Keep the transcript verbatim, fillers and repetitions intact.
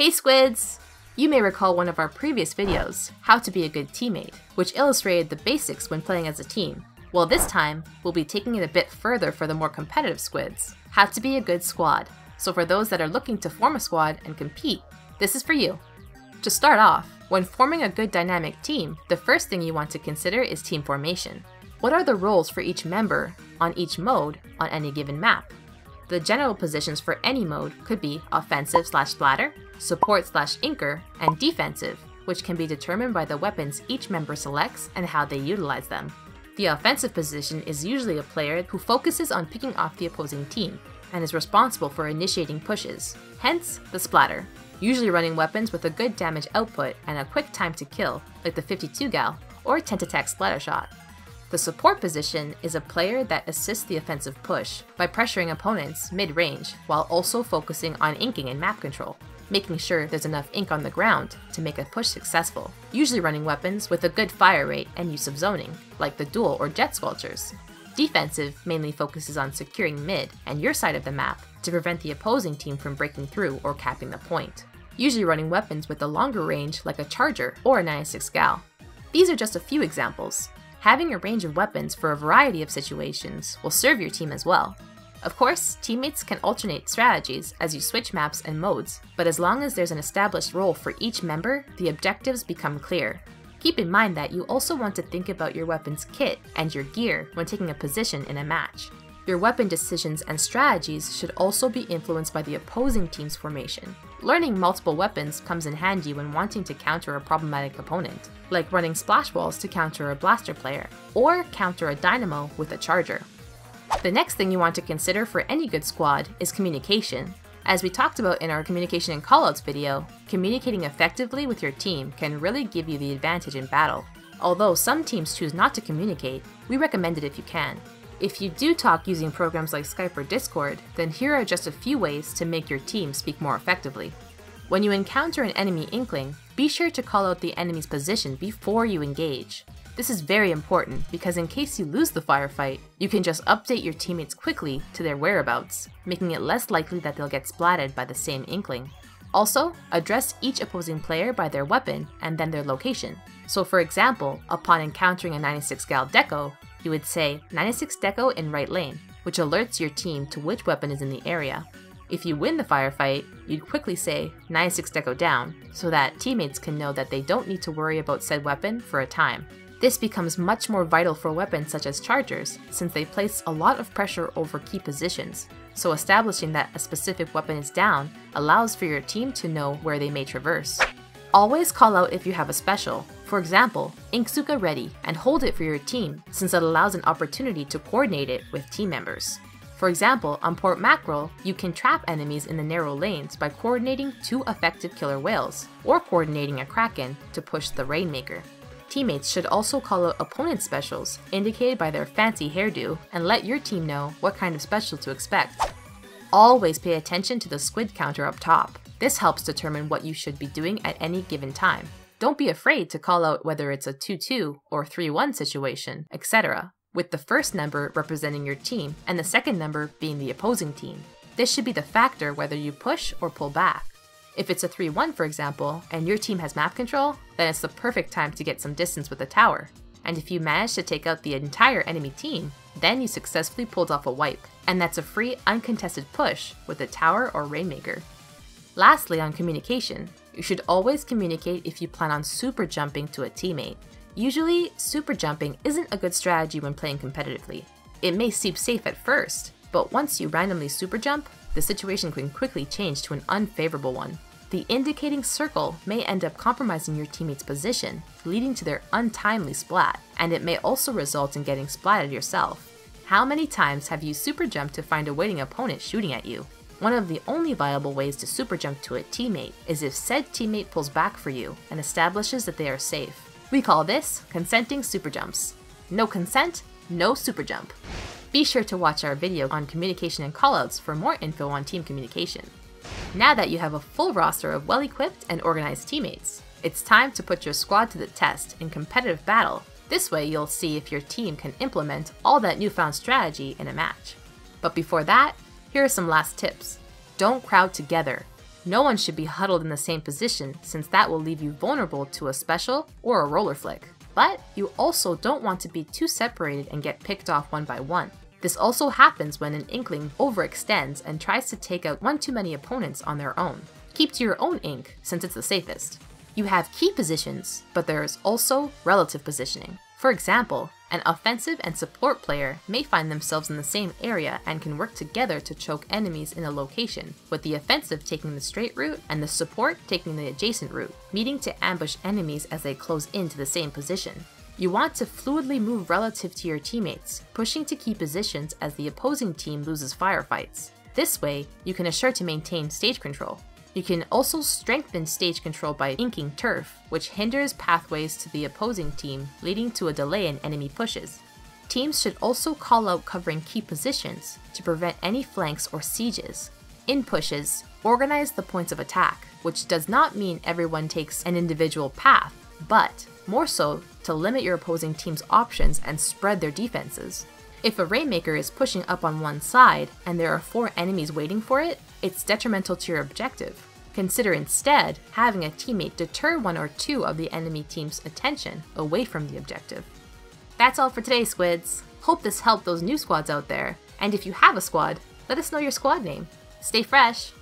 Hey squids! You may recall one of our previous videos, How to be a Good Teammate, which illustrated the basics when playing as a team. Well, this time, we'll be taking it a bit further for the more competitive squids, how to be a good squad. So for those that are looking to form a squad and compete, this is for you. To start off, when forming a good dynamic team, the first thing you want to consider is team formation. What are the roles for each member on each mode on any given map? The general positions for any mode could be offensive-splatter, support-inker, and defensive, which can be determined by the weapons each member selects and how they utilize them. The offensive position is usually a player who focuses on picking off the opposing team and is responsible for initiating pushes, hence the splatter, usually running weapons with a good damage output and a quick time to kill like the fifty-two gal or Tentatek Splattershot. The support position is a player that assists the offensive push by pressuring opponents mid-range while also focusing on inking and map control, making sure there's enough ink on the ground to make a push successful, usually running weapons with a good fire rate and use of zoning, like the Dualie or Jet Squelchers. Defensive mainly focuses on securing mid and your side of the map to prevent the opposing team from breaking through or capping the point, usually running weapons with a longer range like a Charger or a ninety-six gal. These are just a few examples. Having a range of weapons for a variety of situations will serve your team as well. Of course, teammates can alternate strategies as you switch maps and modes, but as long as there's an established role for each member, the objectives become clear. Keep in mind that you also want to think about your weapon's kit and your gear when taking a position in a match. Your weapon decisions and strategies should also be influenced by the opposing team's formation. Learning multiple weapons comes in handy when wanting to counter a problematic opponent, like running splash walls to counter a blaster player, or counter a dynamo with a charger. The next thing you want to consider for any good squad is communication. As we talked about in our communication and callouts video, communicating effectively with your team can really give you the advantage in battle. Although some teams choose not to communicate, we recommend it if you can. If you do talk using programs like Skype or Discord, then here are just a few ways to make your team speak more effectively. When you encounter an enemy inkling, be sure to call out the enemy's position before you engage. This is very important because in case you lose the firefight, you can just update your teammates quickly to their whereabouts, making it less likely that they'll get splatted by the same inkling. Also, address each opposing player by their weapon and then their location. So for example, upon encountering a ninety-six gal deco, you would say ninety-six deco in right lane, which alerts your team to which weapon is in the area. If you win the firefight, you'd quickly say ninety-six deco down, so that teammates can know that they don't need to worry about said weapon for a time. This becomes much more vital for weapons such as chargers, since they place a lot of pressure over key positions, so establishing that a specific weapon is down allows for your team to know where they may traverse. Always call out if you have a special, for example, Inkzuka ready, and hold it for your team since it allows an opportunity to coordinate it with team members. For example, on Port Mackerel, you can trap enemies in the narrow lanes by coordinating two effective killer whales, or coordinating a Kraken to push the Rainmaker. Teammates should also call out opponent specials, indicated by their fancy hairdo, and let your team know what kind of special to expect. Always pay attention to the squid counter up top. This helps determine what you should be doing at any given time. Don't be afraid to call out whether it's a two two or three one situation, et cetera, with the first number representing your team and the second number being the opposing team. This should be the factor whether you push or pull back. If it's a three one, for example, and your team has map control, then it's the perfect time to get some distance with the tower. And if you manage to take out the entire enemy team, then you successfully pulled off a wipe, and that's a free, uncontested push with the tower or Rainmaker. Lastly, on communication, you should always communicate if you plan on super jumping to a teammate. Usually, super jumping isn't a good strategy when playing competitively. It may seem safe at first, but once you randomly super jump, the situation can quickly change to an unfavorable one. The indicating circle may end up compromising your teammate's position, leading to their untimely splat, and it may also result in getting splatted yourself. How many times have you super jumped to find a waiting opponent shooting at you? One of the only viable ways to super jump to a teammate is if said teammate pulls back for you and establishes that they are safe. We call this consenting super jumps. No consent, no super jump. Be sure to watch our video on communication and callouts for more info on team communication. Now that you have a full roster of well-equipped and organized teammates, it's time to put your squad to the test in competitive battle. This way you'll see if your team can implement all that newfound strategy in a match. But before that, here are some last tips. Don't crowd together. No one should be huddled in the same position since that will leave you vulnerable to a special or a roller flick. But you also don't want to be too separated and get picked off one by one. This also happens when an Inkling overextends and tries to take out one too many opponents on their own. Keep to your own ink since it's the safest. You have key positions, but there is also relative positioning. For example, an offensive and support player may find themselves in the same area and can work together to choke enemies in a location, with the offensive taking the straight route and the support taking the adjacent route, meeting to ambush enemies as they close into the same position. You want to fluidly move relative to your teammates, pushing to key positions as the opposing team loses firefights. This way, you can assure to maintain stage control. You can also strengthen stage control by inking turf, which hinders pathways to the opposing team, leading to a delay in enemy pushes. Teams should also call out covering key positions to prevent any flanks or sieges. In pushes, organize the points of attack, which does not mean everyone takes an individual path, but more so to limit your opposing team's options and spread their defenses. If a Rainmaker is pushing up on one side and there are four enemies waiting for it, it's detrimental to your objective. Consider instead having a teammate deter one or two of the enemy team's attention away from the objective. That's all for today, squids. Hope this helped those new squads out there. And if you have a squad, let us know your squad name. Stay fresh!